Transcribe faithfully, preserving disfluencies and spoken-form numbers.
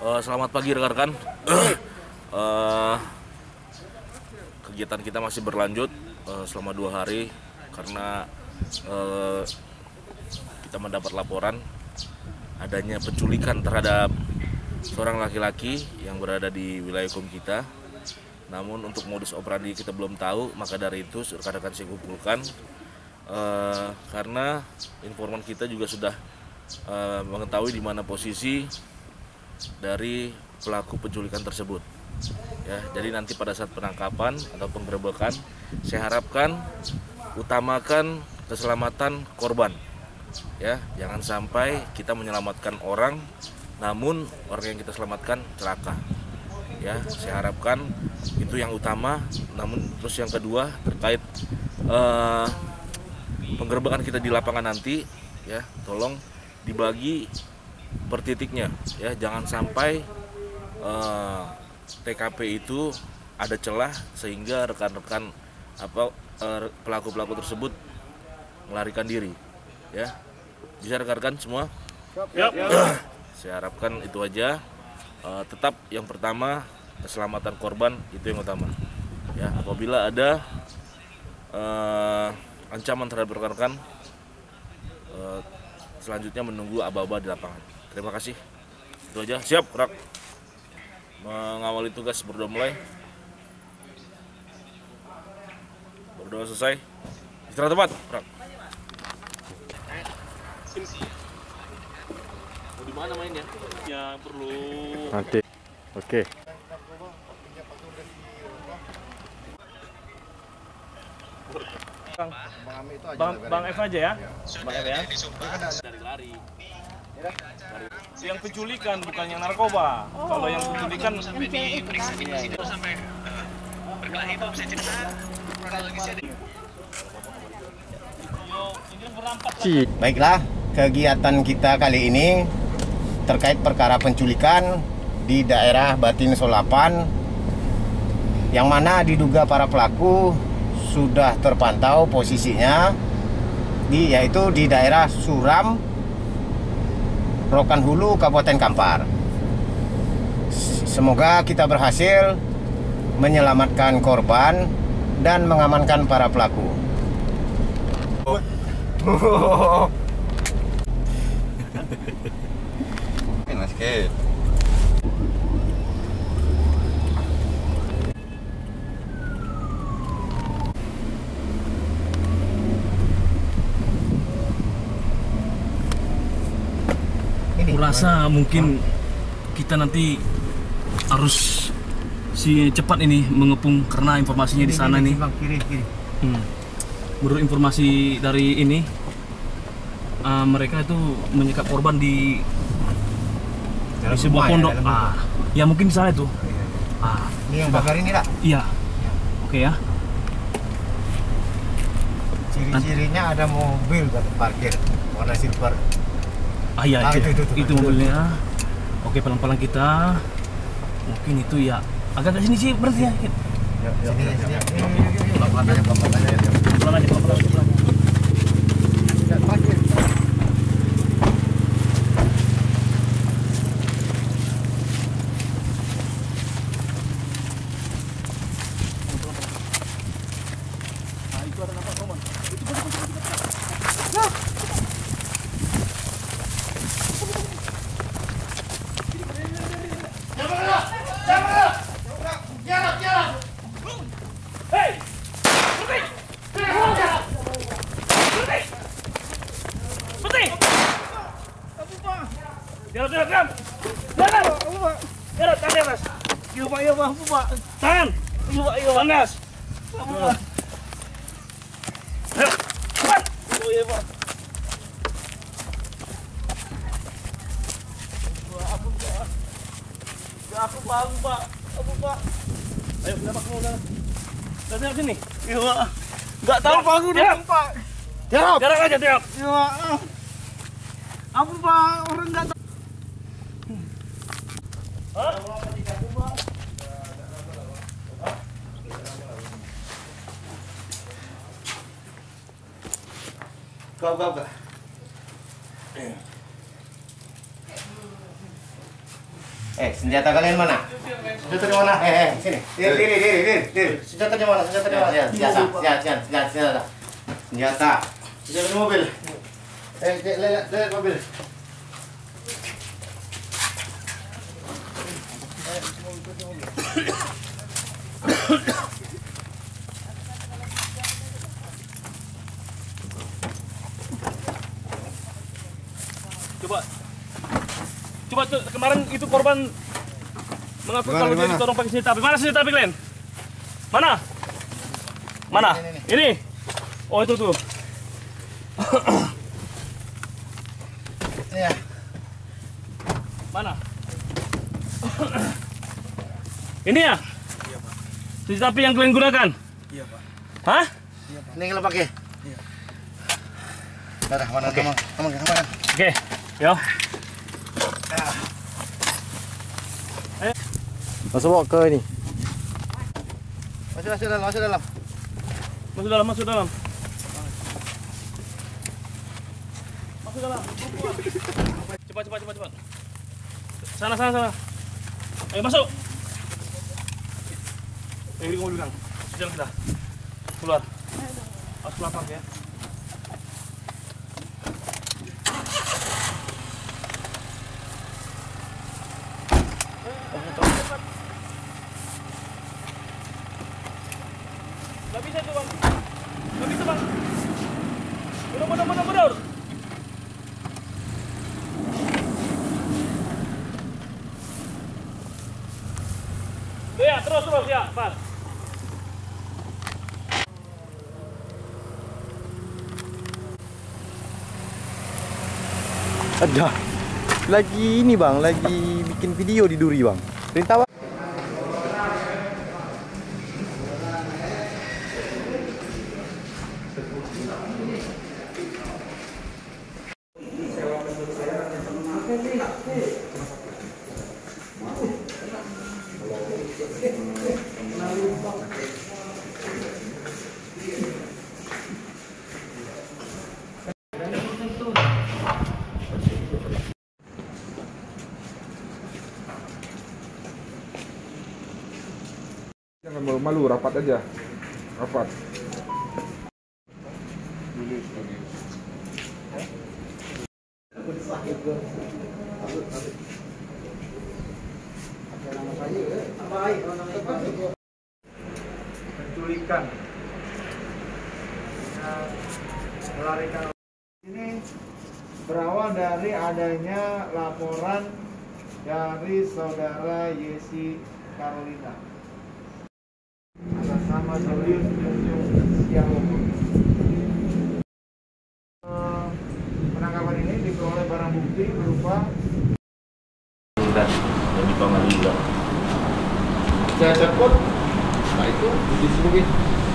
Uh, selamat pagi rekan-rekan. uh, uh, Kegiatan kita masih berlanjut uh, selama dua hari karena uh, kita mendapat laporan adanya penculikan terhadap seorang laki-laki yang berada di wilayah hukum kita. Namun untuk modus operandi kita belum tahu, maka dari itu rekan-rekan saya kumpulkan uh, karena informan kita juga sudah uh, mengetahui di mana posisi dari pelaku penculikan tersebut, ya. Jadi nanti pada saat penangkapan atau penggerebekan, saya harapkan utamakan keselamatan korban, ya. Jangan sampai kita menyelamatkan orang, namun orang yang kita selamatkan celaka, ya. Saya harapkan itu yang utama. Namun terus yang kedua terkait eh, penggerebekan kita di lapangan nanti, ya, tolong dibagi per titiknya, ya. Jangan sampai eh, T K P itu ada celah sehingga rekan-rekan apa eh, pelaku-pelaku tersebut melarikan diri, ya. Bisa rekan-rekan semua? Yep. Saya harapkan itu aja. Eh, tetap yang pertama keselamatan korban itu yang utama, ya. Apabila ada eh, ancaman terhadap rekan-rekan, eh, selanjutnya menunggu aba-aba di lapangan. Terima kasih. Itu aja. Siap, Rak. Mengawali tugas berdoa mulai. Berdoa selesai. Istirahat tempat, Rak. Di mana mainnya? Ya perlu. Nanti. Oke. Okay. Bang, Bang, Bang F aja ya. Bang F ya. Dari lari. Yang penculikan bukan yang narkoba. Oh, kalau yang penculikan sampai diperiksa itu sampai berkelahi itu bisa cerita. Baiklah, kegiatan kita kali ini terkait perkara penculikan di daerah Batin Solapan, yang mana diduga para pelaku sudah terpantau posisinya di yaitu di daerah Suram, Rokan Hulu, Kabupaten Kampar. Semoga kita berhasil menyelamatkan korban dan mengamankan para pelaku. Kurasa mungkin kita nanti harus si cepat ini mengepung karena informasinya di sana nih. Hmm. Menurut informasi dari ini, uh, mereka itu menyekap korban di, di sebuah pondok. Ya, ah, ya mungkin di sana itu. Ah, ini yang bakar ini lah. Iya. Oke, okay, ya. Ciri-cirinya ada mobil parkir warna silver. Ah, iya, ah, itu, itu, itu, itu mobilnya. Oke, pelan-pelan kita. Mungkin itu ya. Agak ke sini sih berarti ya. Ya, ya, sini, sini. Pelan-pelan aja, pelan-pelan aja. Pelan aja, pelan-pelan. Nah, itu ada apa, Roman? Itu betul-betul. Aku bangun, Pak. Aku, Pak. Ayo, kenapa kamu udah? Datang sini. Iya, Pak. Enggak tahu Pak, aku udah, Pak. Tiap. Jarak aja, tiap. Iya, Pak. Apa, Pak? Orang enggak tahu. Hah? Kau, kau, kau. Eh, senjata kalian mana? Senjatanya mana? Eh, eh, sini. Diri, diri, diri, diri, diri. Senjatanya mana? Senjatanya mana? Senjata, senjata, senjata, senjata, senjata. Senjata. Senjata mobil. Eh, lihat, lihat mobil. Coba, coba tuh kemarin itu korban mengaku kalau dia ditorong pakai senjata api. Mana senjata api kalian? Mana? Mana? Ini, ini. ini? Oh itu tuh. Ya. Mana? Ini ya? Iya, Pak. Senjata api yang kalian gunakan? Iya, Pak. Hah? Iya, Pak. Ini yang kalian pakai? Iya. Darah, mana? Oke. Kamu, kamu, kamu, kamu. Oke, yo. Ayo. Masuk bawa ke ini. Masuk, masuk dalam, masuk dalam. Masuk dalam, masuk dalam. Masuk dalam. Cepat, cepat, cepat, cepat. Sana, sana, sana. Ayo masuk. Ini kamu bilang, jalan kita keluar, harus keluar pak ya. Gak bisa tuh bang, gak bisa bang. Mundur, mundur, mundur, mundur. Tuh ya, terus, terus ya, pas. Ada lagi ini bang, lagi bikin video di Duri bang. Perintah. Jangan malu-malu, rapat aja. Rapat. Penculikan. Melarikan. Ini berawal dari adanya laporan dari saudara Yesi Carolina. Sama serius yang hukum. Penangkapan ini diperoleh barang bukti berupa dan demi pengadilan. Saya cekut, nah itu disuruhin.